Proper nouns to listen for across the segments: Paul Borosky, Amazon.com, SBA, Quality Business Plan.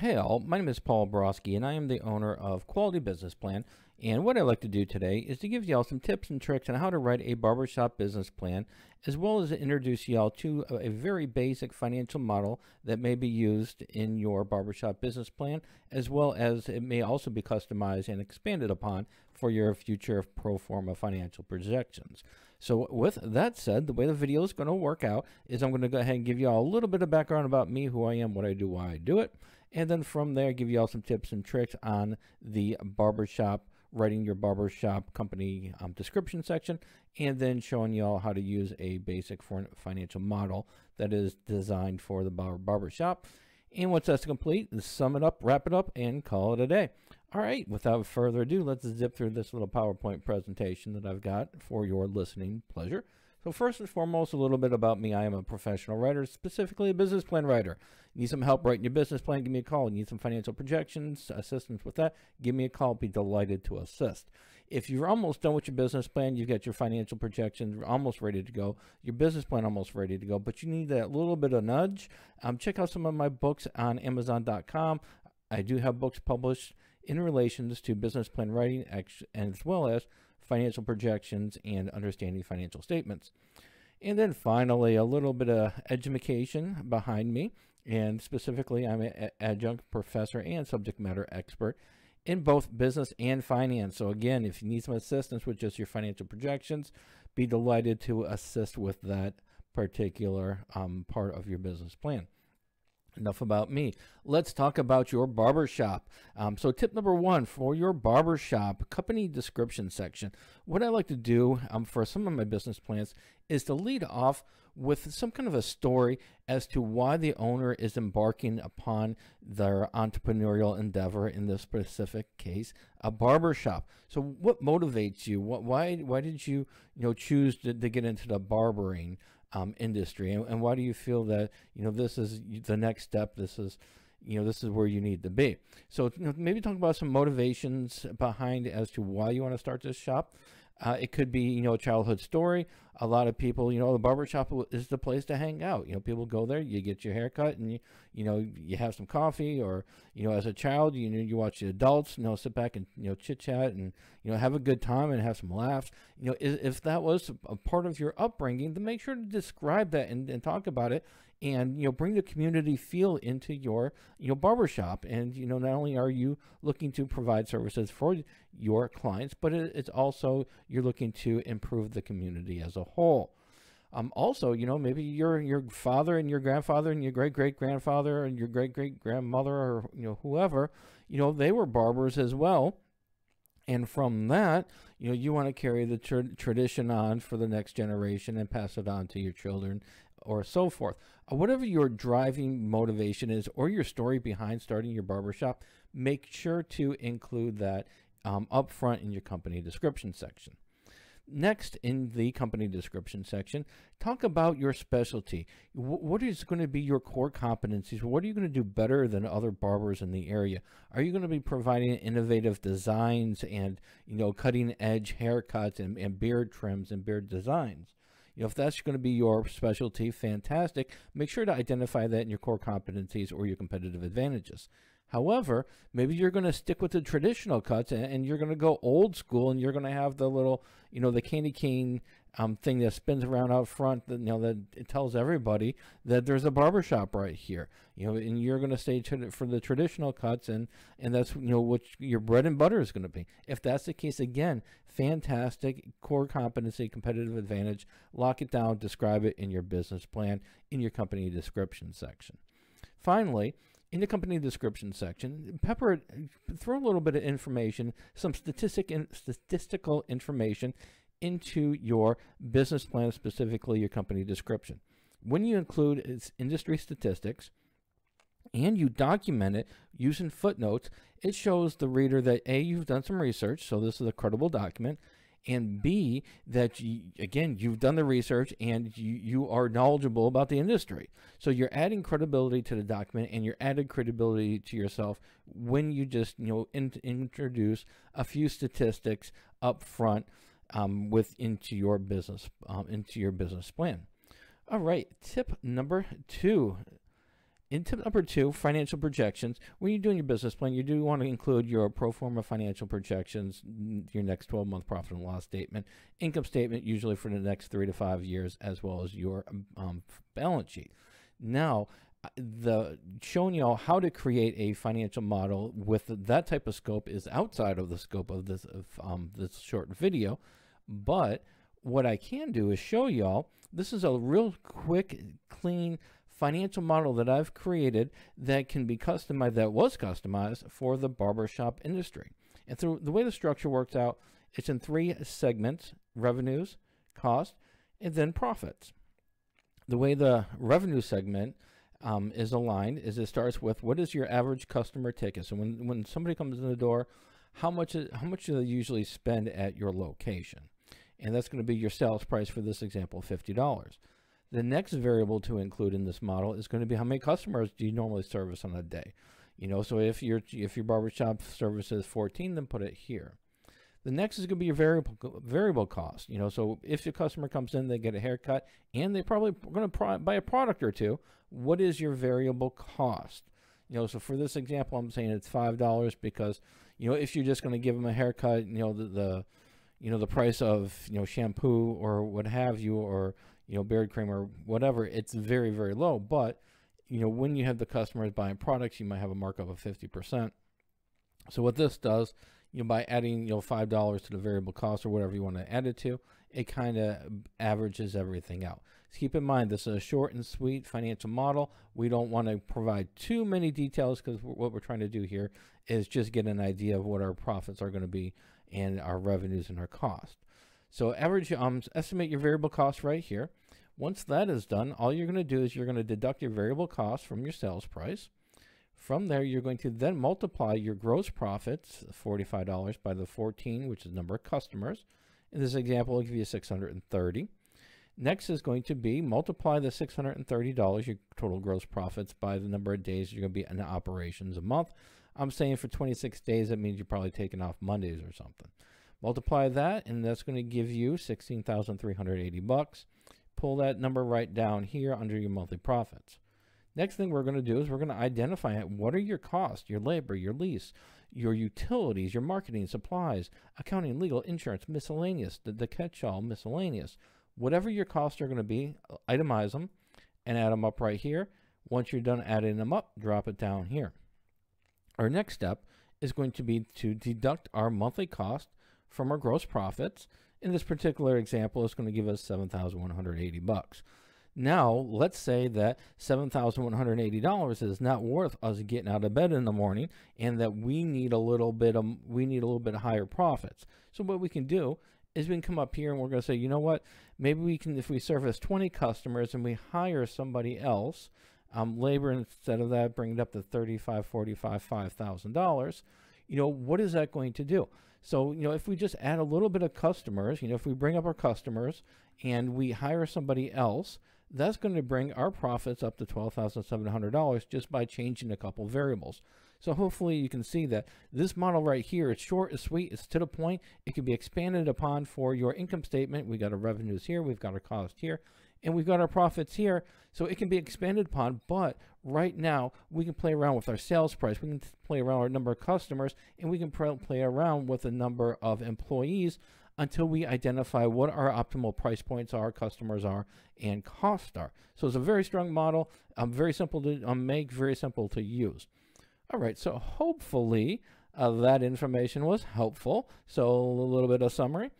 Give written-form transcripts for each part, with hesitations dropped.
Hey all, my name is Paul Borosky and I am the owner of Quality Business Plan, and what I'd like to do today is to give y'all some tips and tricks on how to write a barbershop business plan, as well as introduce y'all to a very basic financial model that may be used in your barbershop business plan, as well as it may also be customized and expanded upon for your future pro forma financial projections. So with that said, the way the video is going to work out is I'm going to go ahead and give y'all a little bit of background about me, who I am, what I do, why I do it. And then from there, give you all some tips and tricks on the barbershop, writing your barbershop company description section, and then showing you all how to use a basic financial model that is designed for the barbershop. And once that's complete, sum it up, wrap it up, and call it a day. All right, without further ado, let's zip through this little PowerPoint presentation that I've got for your listening pleasure. So first and foremost, a little bit about me. I am a professional writer, specifically a business plan writer. You need some help writing your business plan, give me a call. You need some financial projections, assistance with that, give me a call. I'll be delighted to assist. If you're almost done with your business plan, you've got your financial projections almost ready to go, your business plan almost ready to go, but you need that little bit of nudge, check out some of my books on Amazon.com. I do have books published in relations to business plan writing, as well as financial projections and understanding financial statements. And then finally, a little bit of edumacation behind me, and specifically I'm an adjunct professor and subject matter expert in both business and finance. So again, if you need some assistance with just your financial projections, be delighted to assist with that particular part of your business plan. Enough about me. Let's talk about your barbershop. So tip number one for your barbershop company description section. What I like to do for some of my business plans is to lead off with some kind of a story as to why the owner is embarking upon their entrepreneurial endeavor, in this specific case, a barbershop. So what motivates you? Why did you choose to get into the barbering industry, and why do you feel that this is the next step, this is where you need to be? So maybe talk about some motivations behind as to why you want to start this shop. It could be a childhood story. A lot of people, the barbershop is the place to hang out. People go there, you get your haircut, and you have some coffee, or as a child you watch the adults sit back and chit chat and have a good time and have some laughs. If that was a part of your upbringing, then make sure to describe that and talk about it, and bring the community feel into your barbershop. And not only are you looking to provide services for your clients, but it's also you're looking to improve the community as a whole. Also, maybe your father and your grandfather and your great-great-grandfather and your great-great-grandmother, or whoever, they were barbers as well. And from that, you want to carry the tradition on for the next generation and pass it on to your children, or so forth. Whatever your driving motivation is, or your story behind starting your barbershop, make sure to include that up front in your company description section. Next, in the company description section, talk about your specialty. What is going to be your core competencies? What are you going to do better than other barbers in the area? Are you going to be providing innovative designs and cutting edge haircuts and beard trims and beard designs? If that's going to be your specialty, fantastic. Make sure to identify that in your core competencies or your competitive advantages. However, maybe you're going to stick with the traditional cuts, and you're going to go old school, and you're going to have the little, the candy cane thing that spins around out front, that, that it tells everybody that there's a barbershop right here, and you're going to stay for the traditional cuts, and that's, what your bread and butter is going to be. If that's the case, again, fantastic core competency, competitive advantage, lock it down, describe it in your business plan, in your company description section. Finally, in the company description section, pepper it, throw a little bit of information, some statistical information into your business plan, specifically your company description. When you include its industry statistics and you document it using footnotes, it shows the reader that A, you've done some research, so this is a credible document, and B, that you've done the research and you are knowledgeable about the industry. So you're adding credibility to the document, and you're adding credibility to yourself when you just introduce a few statistics up front into your business plan. All right, tip number two. In tip number two, financial projections. When you're doing your business plan, you do want to include your pro forma financial projections, your next 12-month profit and loss statement, income statement, usually for the next 3 to 5 years, as well as your balance sheet. Now, showing you all how to create a financial model with that type of scope is outside of the scope of this short video, but what I can do is show y'all, this is a real quick, clean financial model that I've created that can be customized, that was customized for the barbershop industry. And so the way the structure works out, it's in 3 segments: revenues, cost, and then profits. The way the revenue segment is aligned is it starts with what is your average customer ticket. So when somebody comes in the door, how much do they usually spend at your location? And that's going to be your sales price for this example, $50. The next variable to include in this model is going to be how many customers do you normally service on a day. You know, so if your barbershop services 14, then put it here. The next is going to be your variable cost. You know, so if your customer comes in, they get a haircut, and they're probably going to buy a product or two. What is your variable cost? You know, so for this example, I'm saying it's $5 because, you know, if you're just going to give them a haircut, you know, the price of, you know, shampoo or what have you, or, you know, beard cream or whatever, it's very, very low. But, you know, when you have the customers buying products, you might have a markup of 50%. So what this does, you know, by adding, you know, $5 to the variable cost or whatever you want to add it to, it kind of averages everything out. So keep in mind, this is a short and sweet financial model. We don't want to provide too many details because what we're trying to do here is just get an idea of what our profits are going to be and our revenues and our cost. So estimate your variable cost right here. Once that is done, all you're going to do is you're going to deduct your variable cost from your sales price. From there, you're going to then multiply your gross profits, $45, by the 14, which is the number of customers. In this example, I'll give you 630. Next is going to be multiply the $630, your total gross profits, by the number of days you're going to be in operations a month. I'm saying for 26 days, that means you're probably taking off Mondays or something. Multiply that, and that's going to give you $16,380. Pull that number right down here under your monthly profits. Next thing we're going to do is we're going to identify what are your costs, your labor, your lease, your utilities, your marketing, supplies, accounting, legal, insurance, miscellaneous, the catch-all miscellaneous. Whatever your costs are going to be, itemize them and add them up right here. Once you're done adding them up, drop it down here. Our next step is going to be to deduct our monthly cost from our gross profits. In this particular example, it's going to give us $7,180. Now, let's say that $7,180 is not worth us getting out of bed in the morning and that we need a little bit higher profits. So what we can do is we can come up here and we're going to say, you know what, maybe we can, if we service 20 customers and we hire somebody else, labor instead of that, bring it up to $5,000. You know, what is that going to do? So, you know, if we just add a little bit of customers, you know, if we bring up our customers and we hire somebody else, that's going to bring our profits up to $12,700 just by changing a couple variables. So hopefully you can see that this model right here, it's short, it's sweet, it's to the point. It can be expanded upon for your income statement. We got our revenues here, we've got our cost here, and we've got our profits here. So it can be expanded upon, but right now we can play around with our sales price. We can play around with our number of customers, and we can play around with the number of employees until we identify what our optimal price points are, customers are, and costs are. So it's a very strong model, very simple to make, very simple to use. All right, so hopefully that information was helpful. So a little bit of summary.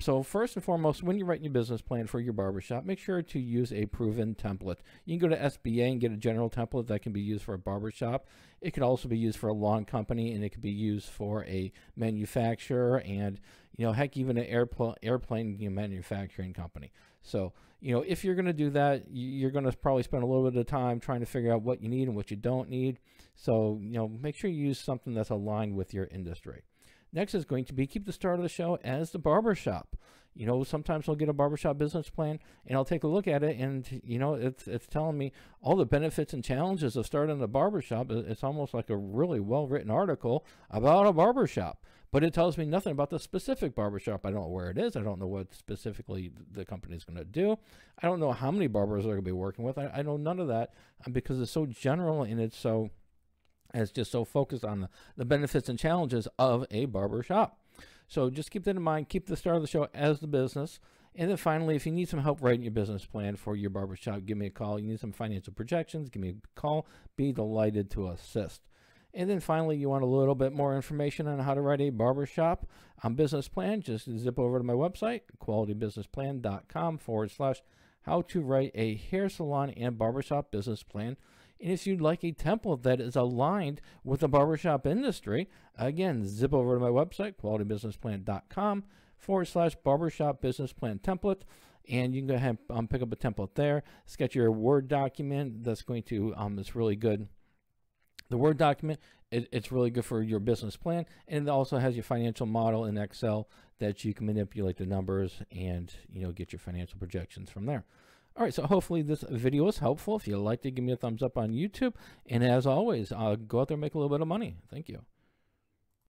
So first and foremost, when you're writing your business plan for your barbershop, make sure to use a proven template. You can go to SBA and get a general template that can be used for a barbershop. It could also be used for a lawn company, and it could be used for a manufacturer and, you know, heck, even an airplane manufacturing company. So, you know, if you're going to do that, you're going to probably spend a little bit of time trying to figure out what you need and what you don't need. So, you know, make sure you use something that's aligned with your industry. Next is going to be keep the start of the show as the barbershop. You know, sometimes I'll get a barbershop business plan and I'll take a look at it, and, you know, it's telling me all the benefits and challenges of starting a barbershop. It's almost like a really well-written article about a barbershop. But it tells me nothing about the specific barbershop. I don't know where it is. I don't know what specifically the company is going to do. I don't know how many barbers they're going to be working with. I know none of that because it's so general and it's so, it's just so focused on the benefits and challenges of a barbershop. So just keep that in mind. Keep the start of the show as the business. And then finally, if you need some help writing your business plan for your barbershop, give me a call. You need some financial projections, give me a call. Be delighted to assist. And then finally, you want a little bit more information on how to write a barbershop business plan, just zip over to my website, qualitybusinessplan.com/how to write a hair salon and barbershop business plan. And if you'd like a template that is aligned with the barbershop industry, again, zip over to my website, qualitybusinessplan.com/barbershop business plan template. And you can go ahead and pick up a template there. Sketch your Word document that's going to, it's really good. The Word document, it's really good for your business plan, and it also has your financial model in Excel that you can manipulate the numbers and, you know, get your financial projections from there. All right, so hopefully this video is helpful. If you liked it, give me a thumbs up on YouTube. And as always, go out there and make a little bit of money. Thank you.